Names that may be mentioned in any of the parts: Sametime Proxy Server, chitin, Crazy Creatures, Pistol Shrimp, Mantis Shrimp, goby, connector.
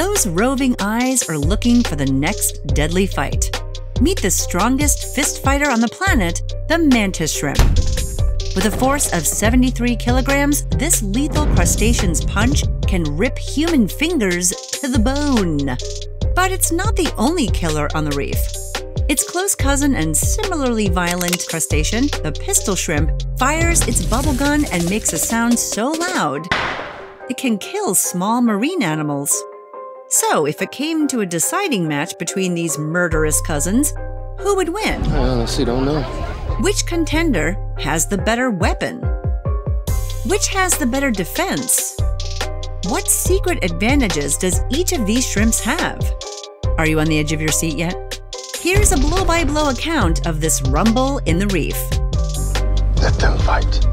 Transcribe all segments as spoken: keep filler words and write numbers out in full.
Those roving eyes are looking for the next deadly fight. Meet the strongest fist fighter on the planet, the mantis shrimp. With a force of seventy-three kilograms, this lethal crustacean's punch can rip human fingers to the bone. But it's not the only killer on the reef. Its close cousin and similarly violent crustacean, the pistol shrimp, fires its bubble gun and makes a sound so loud it can kill small marine animals. So, if it came to a deciding match between these murderous cousins, who would win? I honestly don't know. Which contender has the better weapon? Which has the better defense? What secret advantages does each of these shrimps have? Are you on the edge of your seat yet? Here's a blow-by-blow account of this rumble in the reef. Let them fight.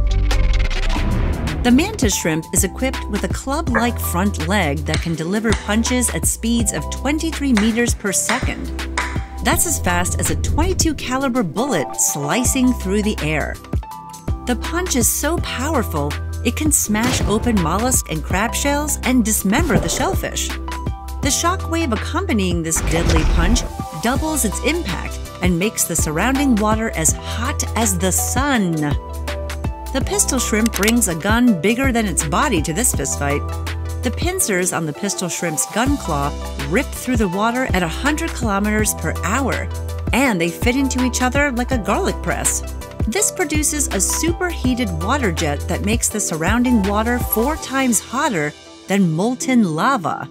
The mantis shrimp is equipped with a club-like front leg that can deliver punches at speeds of twenty-three meters per second. That's as fast as a twenty-two caliber bullet slicing through the air. The punch is so powerful, it can smash open mollusk and crab shells and dismember the shellfish. The shockwave accompanying this deadly punch doubles its impact and makes the surrounding water as hot as the sun. The pistol shrimp brings a gun bigger than its body to this fistfight. The pincers on the pistol shrimp's gun claw rip through the water at one hundred kilometers per hour, and they fit into each other like a garlic press. This produces a superheated water jet that makes the surrounding water four times hotter than molten lava.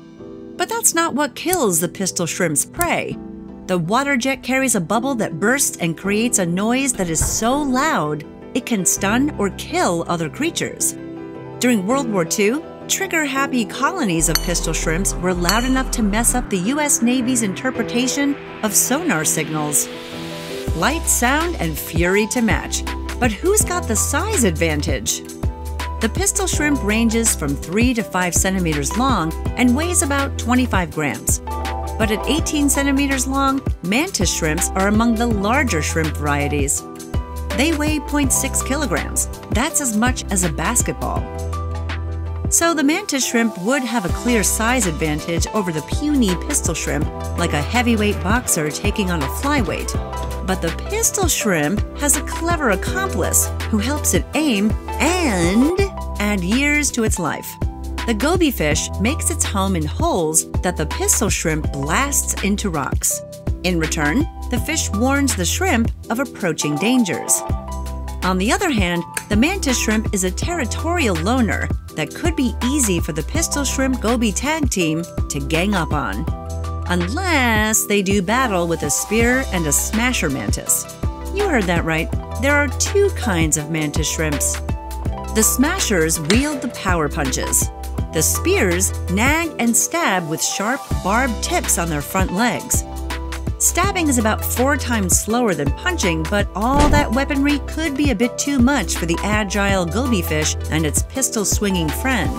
But that's not what kills the pistol shrimp's prey. The water jet carries a bubble that bursts and creates a noise that is so loud it can stun or kill other creatures. During World War Two, trigger-happy colonies of pistol shrimps were loud enough to mess up the U S Navy's interpretation of sonar signals. Light, sound, and fury to match. But who's got the size advantage? The pistol shrimp ranges from three to five centimeters long and weighs about twenty-five grams. But at eighteen centimeters long, mantis shrimps are among the larger shrimp varieties. They weigh zero point six kilograms. That's as much as a basketball. So the mantis shrimp would have a clear size advantage over the puny pistol shrimp, like a heavyweight boxer taking on a flyweight. But the pistol shrimp has a clever accomplice who helps it aim and add years to its life. The goby fish makes its home in holes that the pistol shrimp blasts into rocks. In return, the fish warns the shrimp of approaching dangers. On the other hand, the mantis shrimp is a territorial loner that could be easy for the pistol shrimp goby tag team to gang up on. Unless they do battle with a spear and a smasher mantis. You heard that right. There are two kinds of mantis shrimps. The smashers wield the power punches. The spears nag and stab with sharp, barbed tips on their front legs. Stabbing is about four times slower than punching, but all that weaponry could be a bit too much for the agile goby fish and its pistol-swinging friend.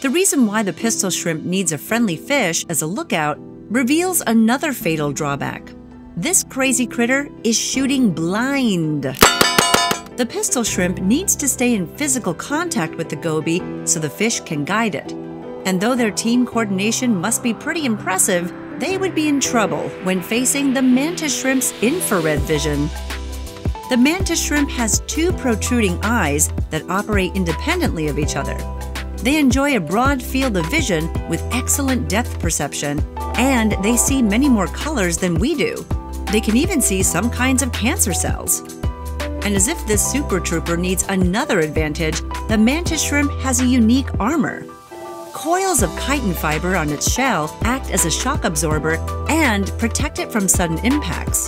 The reason why the pistol shrimp needs a friendly fish as a lookout reveals another fatal drawback. This crazy critter is shooting blind. The pistol shrimp needs to stay in physical contact with the goby so the fish can guide it. And though their team coordination must be pretty impressive, they would be in trouble when facing the mantis shrimp's infrared vision. The mantis shrimp has two protruding eyes that operate independently of each other. They enjoy a broad field of vision with excellent depth perception, and they see many more colors than we do. They can even see some kinds of cancer cells. And as if this super trooper needs another advantage, the mantis shrimp has a unique armor. Coils of chitin fiber on its shell act as a shock absorber and protect it from sudden impacts.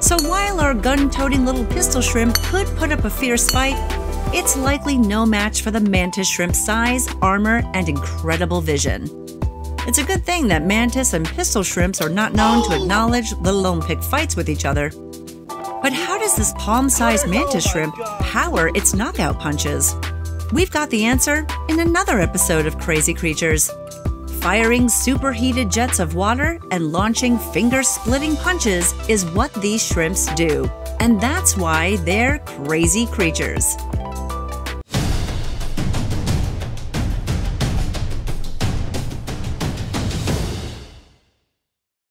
So while our gun-toting little pistol shrimp could put up a fierce fight, it's likely no match for the mantis shrimp's size, armor, and incredible vision. It's a good thing that mantis and pistol shrimps are not known to acknowledge, let alone pick fights with each other. But how does this palm-sized mantis shrimp power its knockout punches? We've got the answer in another episode of Crazy Creatures. Firing superheated jets of water and launching finger-splitting punches is what these shrimps do. And that's why they're crazy creatures.